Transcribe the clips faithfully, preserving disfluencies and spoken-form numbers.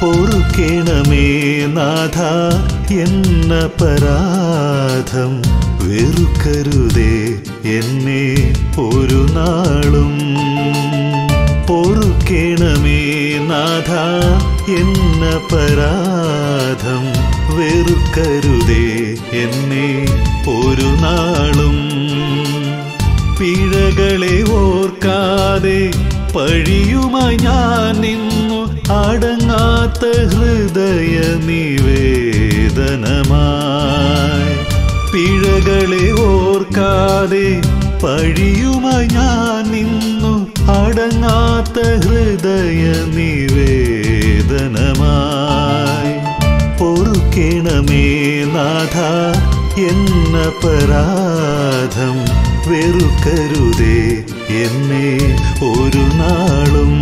പൊറുക്കേണമേ നാഥ എന്ന പരാധം, വെറുക്കരുതേ എന്നെ ഒരു നാളും. പൊറുക്കേണമേ നാഥ എന്ന പരാധം, വെറുക്കരുതേ എന്നെ ഒരു നാളും. പിഴകളെ ഓർക്കാതെ പഴിയുമായി ഞാൻ നിന്നു, അടങ്ങാത്ത ഹൃദയ നിവേദനമായി. പിഴകളെ ഓർക്കാതെ പഴിയുമായി ഞാൻ നിന്നു, അടങ്ങാത്ത ഹൃദയ നിവേദനമായി. പൊറുക്കേണമേ നാഥ എന്ന പരാധം, വെറുക്കരുതേ എന്നെ ഒരു നാളും.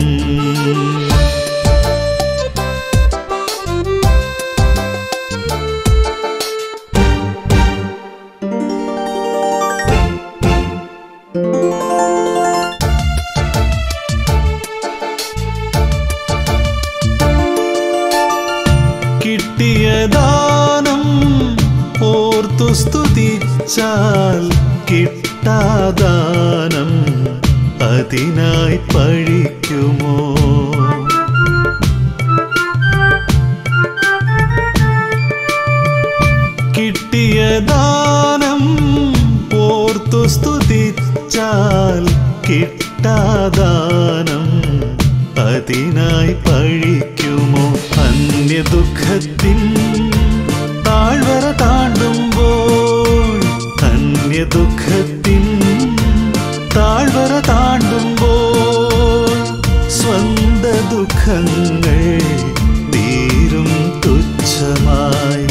ദാനം ഓർത്തു സ്തുതിച്ചാൽ കിട്ടാദാനം അതിനായി പഴിക്കുമോ? കിട്ടിയ ദാനം ഓർത്തു സ്തുതിച്ചാൽ കിട്ടാദാനം അതിനായി പഴിക്കുമോ? അന്യദുഃഖത്തിൻ താഴ്വര താണ്ടുമ്പോൾ, അന്യദുഃഖത്തിൻ താഴ്വര താണ്ടുമ്പോൾ സ്വന്ത ദുഃഖങ്ങൾ തീരും തുച്ഛമായി.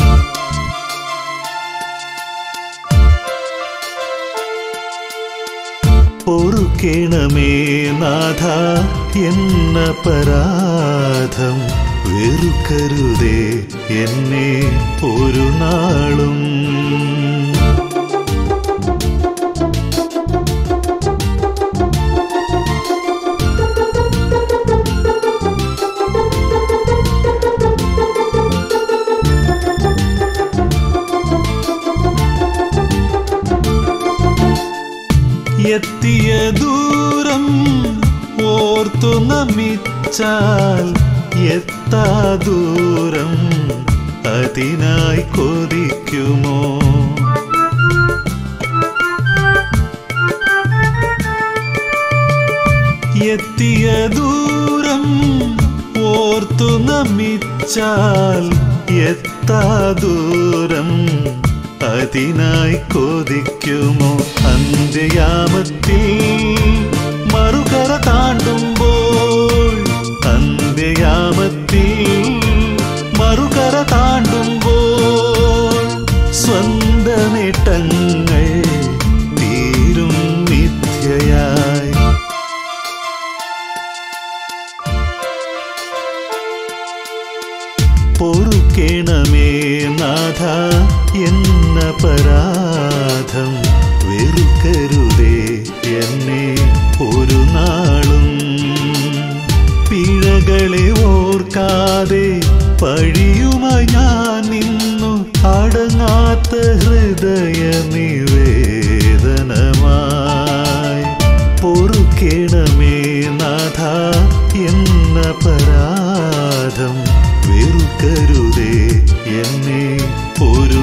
പൊറുക്കേണമേ നാഥ എന്ന പരാധം, വെറുക്കരുതേ എന്നെ ഒരു നാളും. എത്തിയ ദൂരം ഓർത്തു നമിച്ചാൽ എത്താ ദൂരം അതിനായി കൊതിക്കുമോ? എത്തിയ ദൂരം ഓർത്തു നമിച്ചാൽ എത്താ ദൂരം അതിനായി കൊതിക്കുമോ? അന്ത്യയാമത്തിൽ മറുകര താണ്ടുമ്പോൾ, അന്ത്യയാമത്തിൽ മറുകര താണ്ടുമ്പോൾ സ്വന്ത നേട്ടങ്ങൾ തീരും മിഥ്യയായി. പൊറുക്കേണമേ നാഥ എന്ന പരാധം, വെറുക്കരുതേ എന്നെ ഒരു നാളും. പിഴകളെ ഓർക്കാതെ പഴിയുമായി ഞാൻ നിന്നു, അടങ്ങാത്ത ഹൃദയ നിവേദനമായി. പൊറുക്കേണമേ നാഥ എന്ന പരാധം, വെറുക്കരുതേ എന്നെ ഒരു